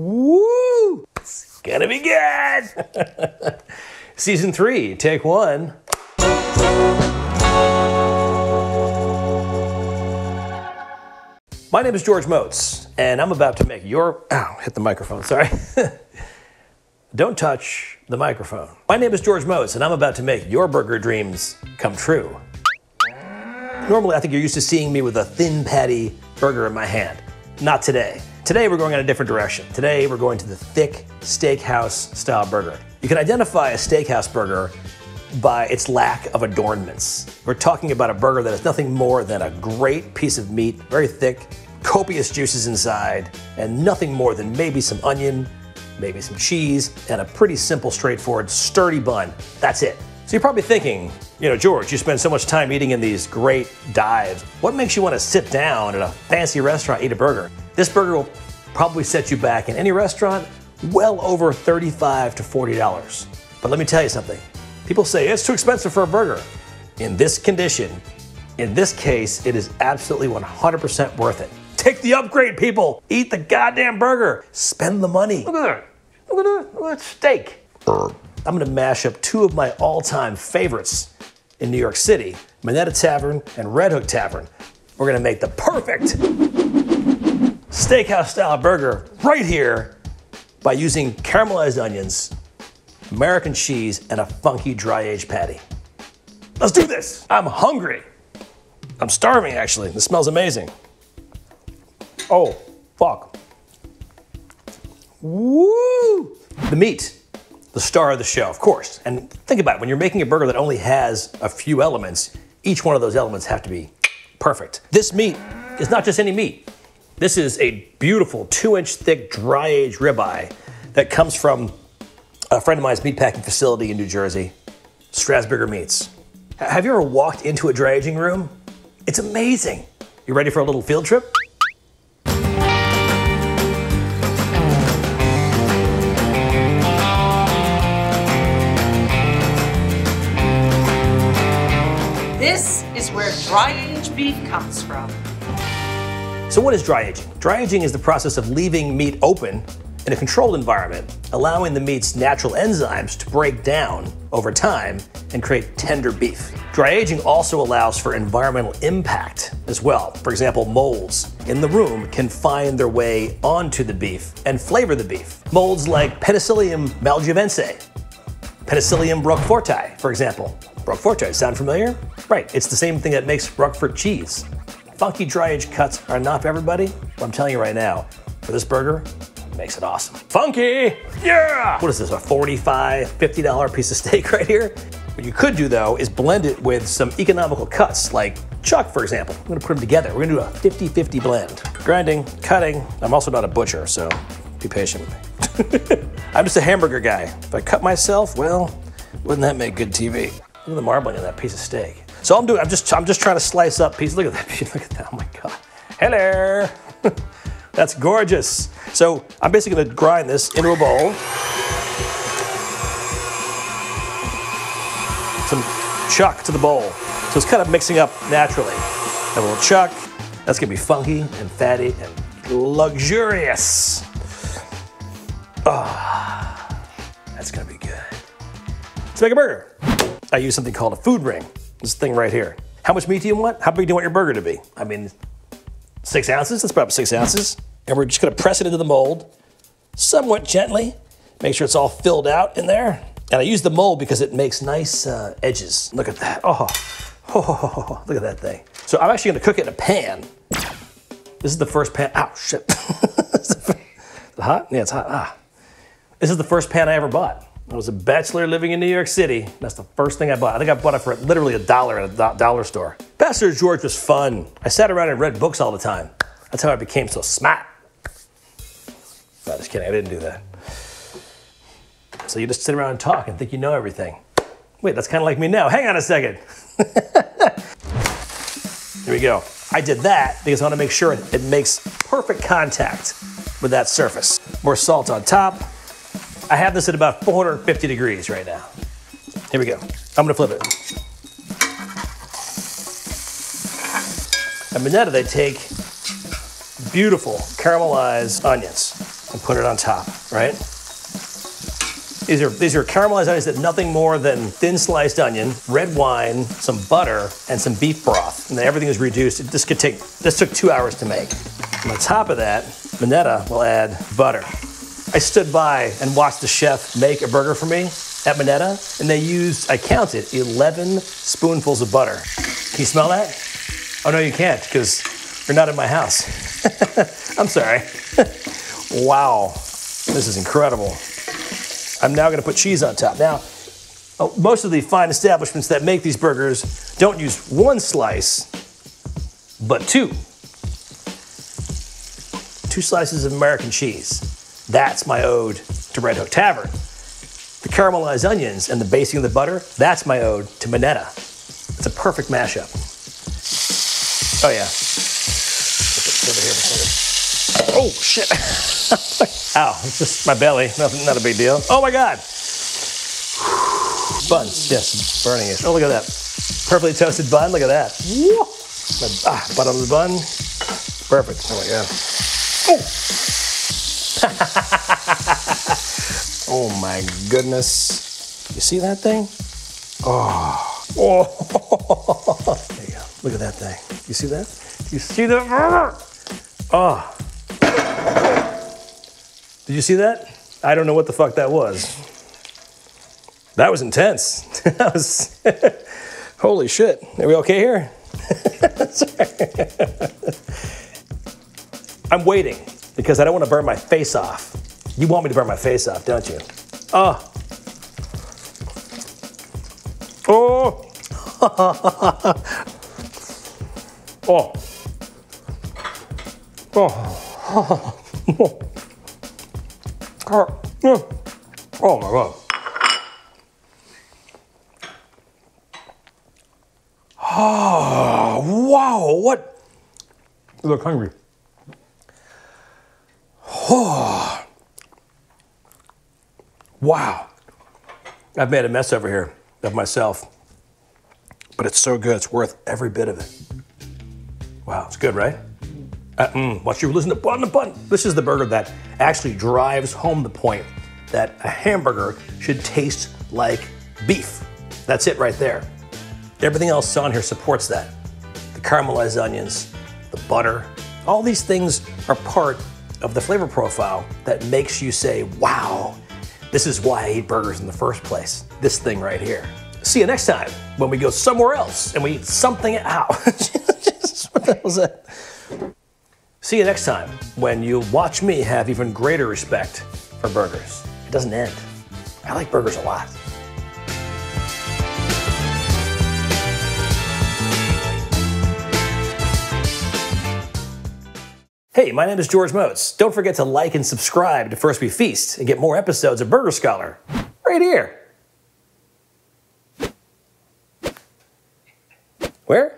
Woo! It's gonna be good! Season 3, take 1. My name is George Motz, and I'm about to make your... Ow, hit the microphone, sorry. Don't touch the microphone. My name is George Motz, and I'm about to make your burger dreams come true. Normally, I think you're used to seeing me with a thin patty burger in my hand. Not today. Today, we're going in a different direction. Today, we're going to the thick steakhouse-style burger. You can identify a steakhouse burger by its lack of adornments. We're talking about a burger that is nothing more than a great piece of meat, very thick, copious juices inside, and nothing more than maybe some onion, maybe some cheese, and a pretty simple, straightforward, sturdy bun. That's it. So you're probably thinking, you know, George, you spend so much time eating in these great dives. What makes you want to sit down at a fancy restaurant, eat a burger? This burger will probably set you back in any restaurant well over $35 to $40. But let me tell you something. People say it's too expensive for a burger. In this condition, in this case, it is absolutely 100% worth it. Take the upgrade, people. Eat the goddamn burger. Spend the money. Look at that. Look at that. Look at that steak. I'm gonna mash up two of my all-time favorites in New York City, Minetta Tavern and Red Hook Tavern. We're gonna make the perfect steakhouse-style burger right here by using caramelized onions, American cheese, and a funky dry-aged patty. Let's do this. I'm hungry. I'm starving, actually. This smells amazing. Oh, fuck. Woo! The meat, the star of the show, of course. And think about it, when you're making a burger that only has a few elements, each one of those elements have to be perfect. This meat is not just any meat. This is a beautiful 2-inch thick dry-aged ribeye that comes from a friend of mine's meatpacking facility in New Jersey, Strasburger Meats. Have you ever walked into a dry aging room? It's amazing. You ready for a little field trip? This is where dry-aged beef comes from. So what is dry aging? Dry aging is the process of leaving meat open in a controlled environment, allowing the meat's natural enzymes to break down over time and create tender beef. Dry aging also allows for environmental impact as well. For example, molds in the room can find their way onto the beef and flavor the beef. Molds like Penicillium malgiovense, Penicillium roqueforti, for example. Roqueforti, sound familiar? Right, it's the same thing that makes Roquefort cheese. Funky dry-aged cuts are not for everybody, but I'm telling you right now, for this burger, makes it awesome. Funky! Yeah! What is this, a $45, $50 piece of steak right here? What you could do, though, is blend it with some economical cuts, like chuck, for example. I'm gonna put them together. We're gonna do a 50-50 blend. Grinding, cutting. I'm also not a butcher, so be patient with me. I'm just a hamburger guy. If I cut myself, well, wouldn't that make good TV? Look at the marbling of that piece of steak. So all I'm doing, I'm just trying to slice up pieces. Look at that piece, look at that, oh my God. Hello! That's gorgeous. So I'm basically gonna grind this into a bowl. Some chuck to the bowl. So it's kind of mixing up naturally. A little chuck. That's gonna be funky and fatty and luxurious. Oh, that's gonna be good. Let's make a burger. I use something called a food ring. This thing right here. How much meat do you want? How big do you want your burger to be? I mean, 6 ounces, that's about 6 ounces. And we're just gonna press it into the mold somewhat gently. Make sure it's all filled out in there. And I use the mold because it makes nice edges. Look at that, oh, look at that thing. So I'm actually gonna cook it in a pan. This is the first pan, ow, shit. Is it hot? Yeah, it's hot, ah. This is the first pan I ever bought. I was a bachelor living in New York City. That's the first thing I bought. I think I bought it for literally $1 at a dollar store. Bachelor George was fun. I sat around and read books all the time. That's how I became so smart. No, just kidding, I didn't do that. So you just sit around and talk and think you know everything. Wait, that's kind of like me now. Hang on a second. Here we go. I did that because I want to make sure it makes perfect contact with that surface. More salt on top. I have this at about 450 degrees right now. Here we go. I'm gonna flip it. At Minetta, they take beautiful caramelized onions. and put it on top, right? These are caramelized onions that nothing more than thin sliced onion, red wine, some butter, and some beef broth. And then everything is reduced. This took 2 hours to make. And on top of that, Minetta will add butter. I stood by and watched the chef make a burger for me at Minetta, and they used, I counted, 11 spoonfuls of butter. Can you smell that? Oh no, you can't, because you're not in my house. I'm sorry. Wow, this is incredible. I'm now gonna put cheese on top. Now, most of the fine establishments that make these burgers don't use one slice, but two. Two slices of American cheese. That's my ode to Red Hook Tavern. The caramelized onions and the basting of the butter, that's my ode to Minetta. It's a perfect mashup. Oh yeah. Oh shit. Ow, it's just my belly, nothing, not a big deal. Oh my God. Buns, yes, burning it. Oh, look at that. Perfectly toasted bun, look at that. Woo. Butt on the bun, perfect. Oh my God. Oh. Oh my goodness. You see that thing? Oh. Oh. There you go, look at that thing. You see that? You see that? Oh. Did you see that? I don't know what the fuck that was. That was intense. That was, holy shit. Are we okay here? I'm waiting because I don't want to burn my face off. You want me to burn my face off, don't you? Oh. Oh. Oh. Oh. Oh. Oh my God. Oh, wow, what? You look hungry. Oh. Wow. I've made a mess over here of myself, but it's so good, it's worth every bit of it. Wow, it's good, right? Watch you listen to bun the bun. This is the burger that actually drives home the point that a hamburger should taste like beef. That's it right there. Everything else on here supports that. The caramelized onions, the butter, all these things are part of the flavor profile that makes you say, wow, this is why I ate burgers in the first place. This thing right here. See you next time when we go somewhere else and we eat something out. What the hell was that? See you next time when you'll watch me have even greater respect for burgers. It doesn't end. I like burgers a lot. Hey, my name is George Motz. Don't forget to like and subscribe to First We Feast and get more episodes of Burger Scholar right here. Where?